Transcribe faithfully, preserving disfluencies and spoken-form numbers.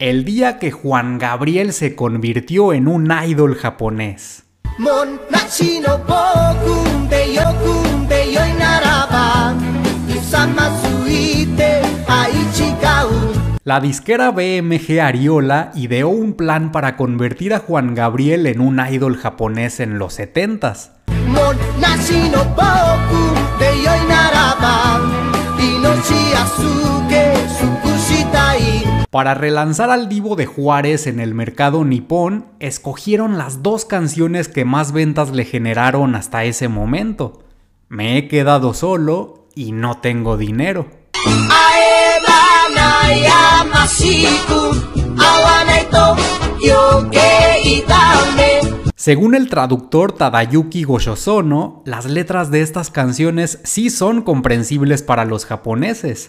el día que Juan Gabriel se convirtió en un idol japonés. La disquera B M G Ariola ideó un plan para convertir a Juan Gabriel en un idol japonés en los setentas. Para relanzar al divo de Juárez en el mercado nipón, escogieron las dos canciones que más ventas le generaron hasta ese momento: Me he quedado solo y No tengo dinero. Según el traductor Tadayuki Goshosono, las letras de estas canciones sí son comprensibles para los japoneses.